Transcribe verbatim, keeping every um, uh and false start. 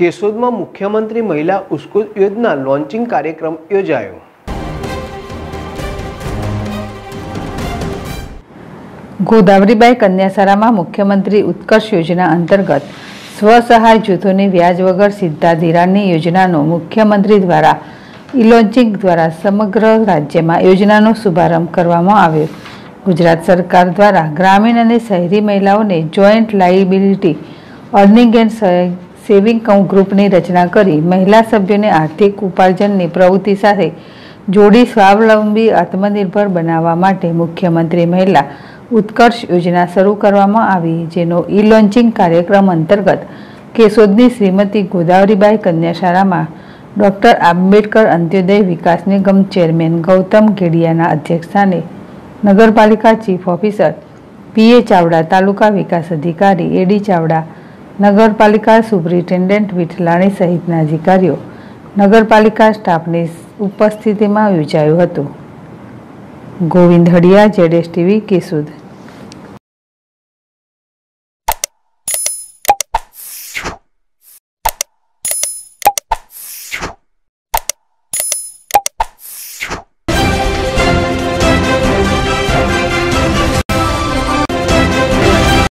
केशोदमां मुख्यमंत्री महिला उस्कूल योजना लॉन्चिंग कार्यक्रम योजायो। गोदावरीबाई कन्याशालामां मुख्यमंत्री उत्कर्ष योजना अंतर्गत स्वसहाय जूथोने व्याज वगर सीधा धिराणनी योजनानो मुख्यमंत्री द्वारा लॉन्चिंग द्वारा समग्र राज्यमां योजनानो शुभारंभ करवामां आव्यो। गुजरात सरकार द्वारा ग्रामीण अने शहरी महिलाओने joint liability earning and saving ग्रुपनी रचना करी महिला सभ्योने आर्थिक उपार्जननी प्रवृत्ति साथे जोड़ी स्वावलंबी आत्मनिर्भर बनावा माटे मुख्यमंत्री महिला उत्कर्ष योजना शुरू करवामां आवी, जेनो ई लॉन्चिंग कार्यक्रम अंतर्गत केशोदनी श्रीमती गोदावरीबाई कन्याशालामां डॉक्टर आंबेडकर अंत्योदय विकास निगम चेरमेन गौतम घेड़ियाना अध्यक्षस्थाने नगरपालिका chief officer P A Chavda, taluka विकास अधिकारी एडी चावड़ा, नगरपालिका सुपरिटेन्डेंट विठलाणी सहितना अधिकारीओ नगरपालिका स्टाफनी उपस्थितिमां योजायुं हतुं। Govind Hadiya, Z S TV, Keshod.